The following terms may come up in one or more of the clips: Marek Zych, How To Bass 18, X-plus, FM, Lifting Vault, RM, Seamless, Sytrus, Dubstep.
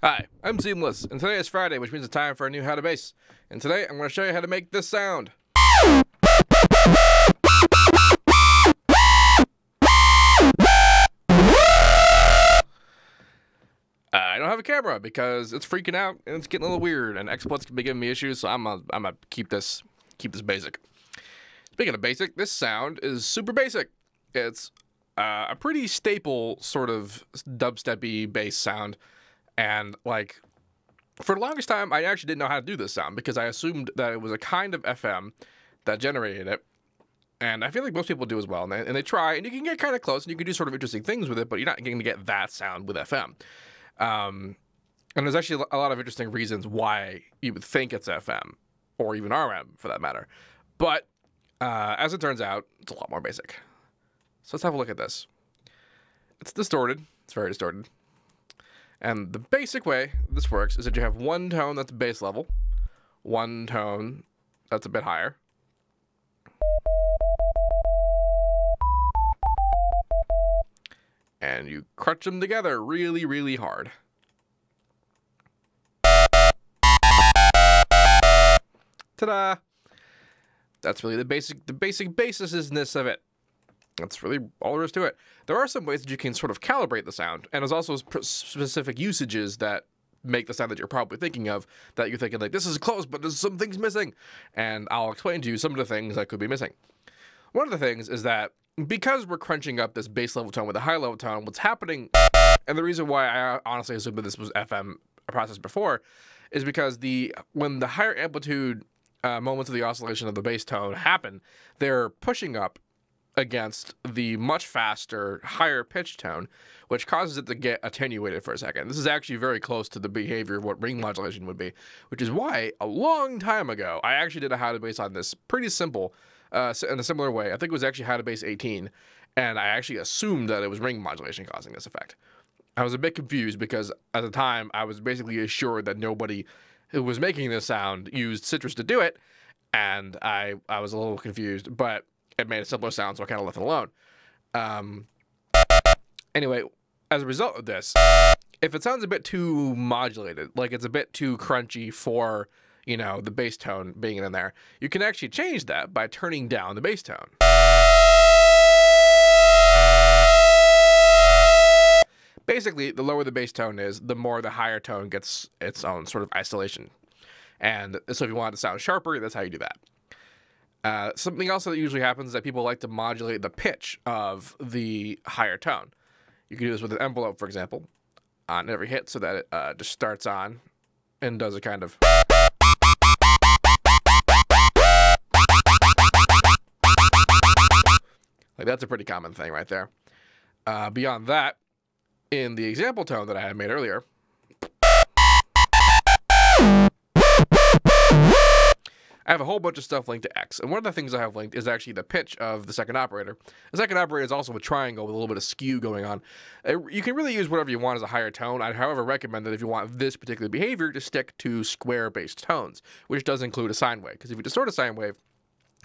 Hi, I'm Seamless, and today is Friday, which means it's time for a new How To Bass. And today, I'm going to show you how to make this sound. I don't have a camera because it's freaking out and it's getting a little weird, and X-plus can be giving me issues, so I'm gonna keep this basic. Speaking of basic, this sound is super basic. It's a pretty staple sort of dubstep-y bass sound. And, like, for the longest time, I actually didn't know how to do this sound because I assumed that it was a kind of FM that generated it. And I feel like most people do as well. And they try, and you can get kind of close, and you can do sort of interesting things with it, but you're not going to get that sound with FM. And there's actually a lot of interesting reasons why you would think it's FM, or even RM, for that matter. But, as it turns out, it's a lot more basic. So let's have a look at this. It's distorted. It's very distorted. And the basic way this works is that you have one tone that's bass level, one tone that's a bit higher, and you crunch them together really, really hard. Ta-da! That's really the basic bassisness of it. That's really all there is to it. There are some ways that you can sort of calibrate the sound, and there's also specific usages that make the sound that you're probably thinking of, that you're thinking, like, this is close, but there's some things missing. And I'll explain to you some of the things that could be missing. One of the things is that because we're crunching up this bass level tone with a high level tone, what's happening, and the reason why I honestly assumed that this was FM process before, is because when the higher amplitude moments of the oscillation of the bass tone happen, they're pushing up against the much faster, higher pitch tone, which causes it to get attenuated for a second. This is actually very close to the behavior of what ring modulation would be, which is why a long time ago, I actually did a How To Bass on this pretty simple, in a similar way. I think it was actually How To Bass 18, and I actually assumed that it was ring modulation causing this effect. I was a bit confused because at the time, I was basically assured that nobody who was making this sound used Sytrus to do it, and I was a little confused, but it made a simpler sound, so I kind of left it alone. Anyway, as a result of this, if it sounds a bit too modulated, like it's a bit too crunchy for, you know, the bass tone being in there, you can actually change that by turning down the bass tone. Basically, the lower the bass tone is, the more the higher tone gets its own sort of isolation. And so if you want it to sound sharper, that's how you do that. Something else that usually happens is that people like to modulate the pitch of the higher tone. You can do this with an envelope, for example, on every hit so that it just starts on and does a kind of... Like, that's a pretty common thing right there. Beyond that, in the example tone that I had made earlier... I have a whole bunch of stuff linked to X, and one of the things I have linked is actually the pitch of the second operator. The second operator is also a triangle with a little bit of skew going on. You can really use whatever you want as a higher tone. I'd, however, recommend that if you want this particular behavior to stick to square-based tones, which does include a sine wave, because if you distort a sine wave,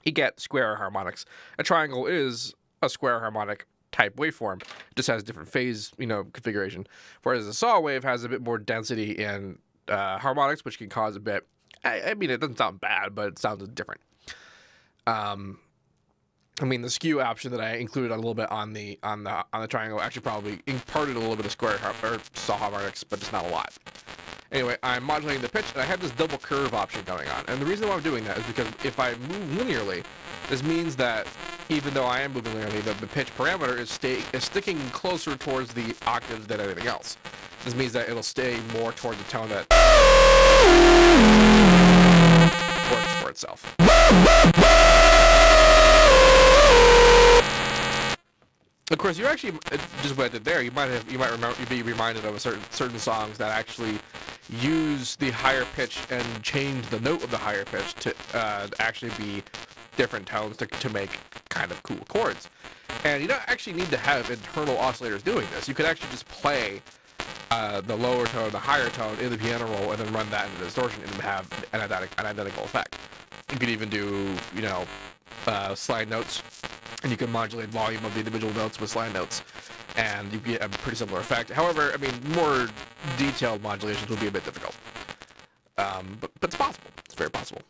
you get square harmonics. A triangle is a square harmonic type waveform. It just has different phase, you know, configuration, whereas a saw wave has a bit more density in harmonics, which can cause a bit... I mean, it doesn't sound bad, but it sounds different. I mean, the skew option that I included a little bit on the triangle actually probably imparted a little bit of square or saw harmonics, but just not a lot. Anyway, I'm modulating the pitch, and I have this double curve option going on. And the reason why I'm doing that is because if I move linearly, this means that even though I am moving linearly, the pitch parameter is sticking closer towards the octaves than anything else. This means that it'll stay more towards the tone that... works for itself. Of course, you actually just what I did there. You might be reminded of a certain songs that actually use the higher pitch and change the note of the higher pitch to actually be different tones to make kind of cool chords. And you don't actually need to have internal oscillators doing this. You could actually just play the lower tone, the higher tone in the piano roll, and then run that into the distortion and have an identical effect. You could even do, you know, slide notes, and you can modulate volume of the individual notes with slide notes, and you get a pretty similar effect. However, I mean, more detailed modulations will be a bit difficult. But it's possible. It's very possible.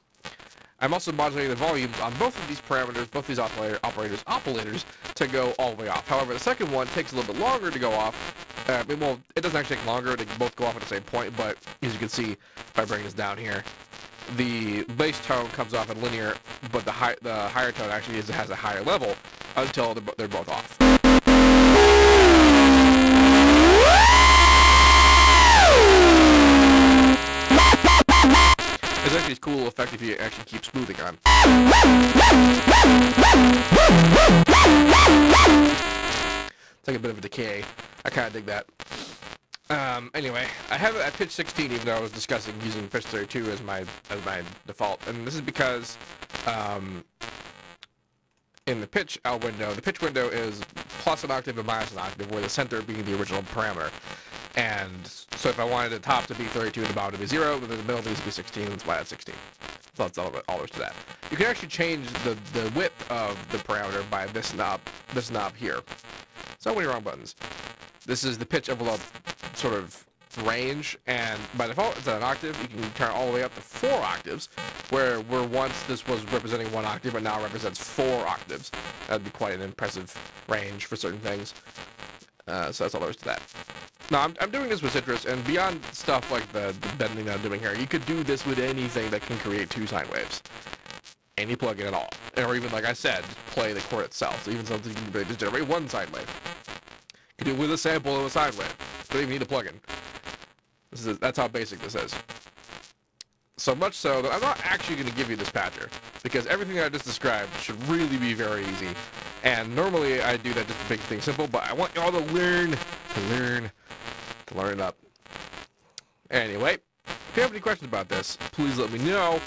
I'm also modulating the volumes on both of these parameters, both these oppolators, to go all the way off. However, the second one takes a little bit longer to go off. It doesn't actually take longer. They both go off at the same point, but as you can see, if I bring this down here, the bass tone comes off in linear, but the higher tone actually has a higher level until they're both off. It's actually a cool effect if you actually keep smoothing on. It's like a bit of a decay. I kind of dig that. Anyway, I have it at pitch 16, even though I was discussing using pitch 32 as my default, and this is because in the pitch out window, the pitch window is plus an octave and minus an octave, where the center being the original parameter. And so if I wanted the top to be 32 and the bottom to be 0, then the middle needs to be 16, that's why that's 16. So that's all there is to that. You can actually change the width of the parameter by this knob here. So many wrong buttons. This is the pitch envelope sort of range, and by default it's at an octave. You can turn it all the way up to 4 octaves, where once this was representing 1 octave, but now represents 4 octaves. That would be quite an impressive range for certain things. So that's all there is to that. Now, I'm doing this with Sytrus, and beyond stuff like the bending that I'm doing here, you could do this with anything that can create 2 sine waves. Any plugin at all. Or even, like I said, play the chord itself. So even something you can just generate 1 sine wave. You could do it with a sample of a sine wave. You don't even need a plugin. That's how basic this is. So much so that I'm not actually going to give you this patcher, because everything that I just described should really be very easy. And normally I do that just to make things simple, but I want y'all to learn up. Anyway, if you have any questions about this, please let me know.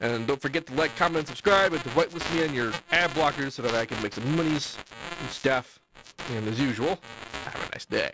And don't forget to like, comment, subscribe, and to whitelist me on your ad blockers so that I can make some monies and stuff. And as usual, have a nice day.